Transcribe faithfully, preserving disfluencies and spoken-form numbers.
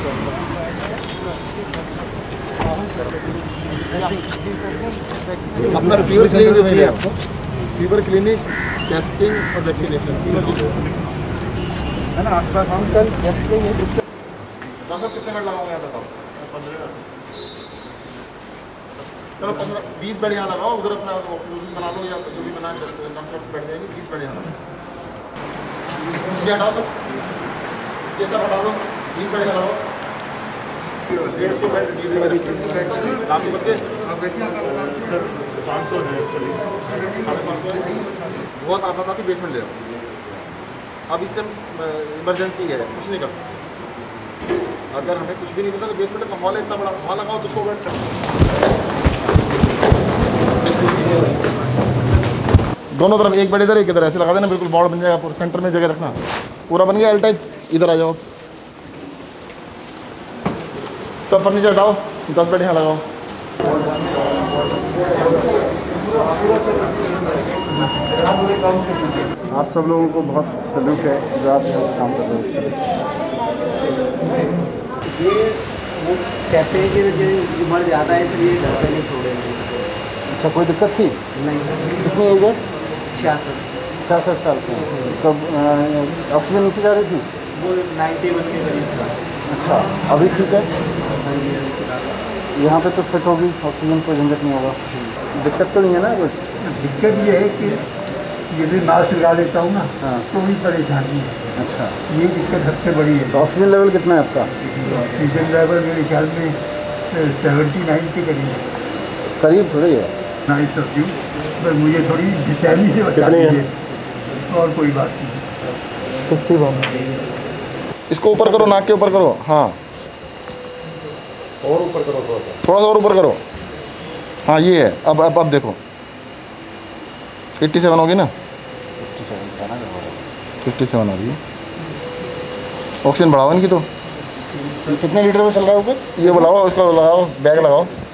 अपना fever clinic जो है आपको फीवर क्लिनिक टेस्टिंग और वैक्सीनेशन है ना आसपास हम कल टेस्टिंग है डॉक्टर कितने बेड लगाओगे आप बताओ चलो पंद्रह बीस बेड यहाँ लगाओ उधर अपना बना लो या जो भी बना बैठ जाएंगे बीस बेड यहाँ लगाओ ये हटाओ तो ये सब हटा दो बीस बेड लगाओ डेढ़ सौ बेड लाखों बच्चे पाँच सौ है बहुत आफत आती बेसमेंट ले रहा अब इस टाइम इमरजेंसी है कुछ नहीं कर सकते अगर हमें कुछ भी नहीं मिला तो बेसमेंट का हॉल है इतना बड़ा हॉल लगाओ तो सौ बेड सकते दोनों तरफ एक बेड इधर एक इधर ऐसे लगा देना बिल्कुल बॉर्ड बन जाएगा सेंटर में जगह रखना पूरा बन गया एल टाइप इधर आ जाओ सब फर्नीचर हटाओ दस बेड यहाँ लगाओ आप सब लोगों को बहुत सैल्यूट है जो आप यहाँ काम कर रहे हैं। ये वो कैफे की वजह से उम्र ज़्यादा है इसलिए घर पर नहीं छोड़े। अच्छा कोई दिक्कत थी नहीं? कितनी एज है? छियासठ छियासठ साल की। कब ऑक्सीजन नीचे जा रही थी? वो नाइन्टी वन के करीब था। अच्छा अभी ठीक है यहाँ पे तो फिट होगी ऑक्सीजन कोई झंझट नहीं होगा दिक्कत तो नहीं है ना कुछ? दिक्कत ये है कि ये भी मास्क लगा लेता हूँ ना हाँ तो भी परेशानी है। अच्छा ये दिक्कत सबसे बड़ी है। तो ऑक्सीजन लेवल कितना है आपका? ऑक्सीजन लेवल मेरे ख्याल में सेवेंटी नाइन के करीब करीब थोड़ी है नाइन सब्जी पर मुझे थोड़ी बेचैनी से बता दीजिए और कोई बात नहीं। सिक्सटी वन इसको ऊपर करो नाक के ऊपर करो हाँ और ऊपर करो थोड़ा सा थोड़ा सा और ऊपर करो हाँ ये है अब अब अब देखो सत्तासी होगी ना सत्तावन हो रही है ऑक्सीजन बढ़ाओ इनकी तो कितने लीटर में चल रहा है ऊपर ये बुलाओ उसका लगाओ बैग लगाओ